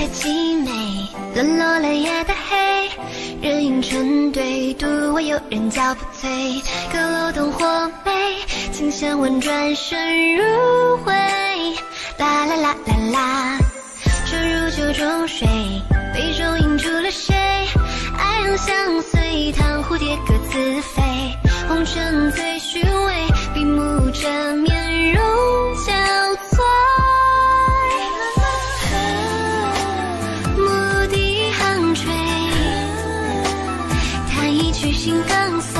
太凄美，沦落了夜的黑，人影成对，独我有人叫不醉，可漏洞或美，琴弦婉转深入灰，啦啦啦啦啦，沉入酒中水，杯中映出了谁？爱恨相随，叹蝴蝶各自飞，红尘最虚伪，闭目遮面容憔悴。 曲心更碎，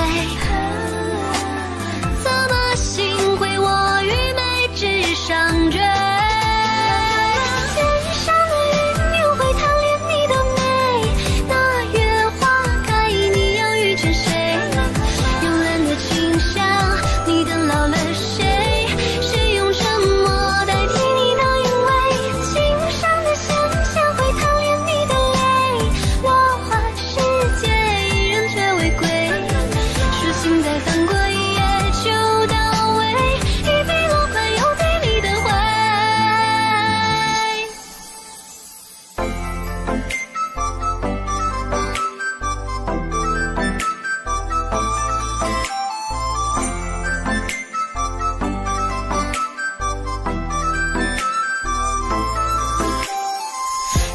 怎么幸亏我愚昧只上追？天上的云又会贪恋你的美，那月花开，你要遇见谁？慵懒的清香，你等老了谁？谁用沉默代替你的韵味？心上的香香会贪恋你的泪，落花世界。 心再翻过一夜就到位，一杯落款有对你的怀。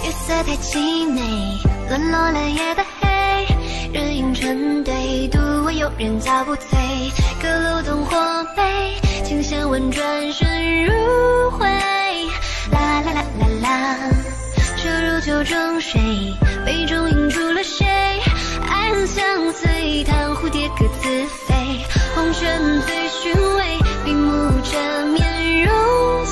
月色太凄美，沦落了夜的黑，人影成对。 有人叫不醉，可漏洞或美，琴弦婉转深入灰，啦啦啦啦啦，沉入酒中水，杯中映出了谁？爱恨相随，叹蝴蝶各自飞，红尘最虚伪，闭目遮面容。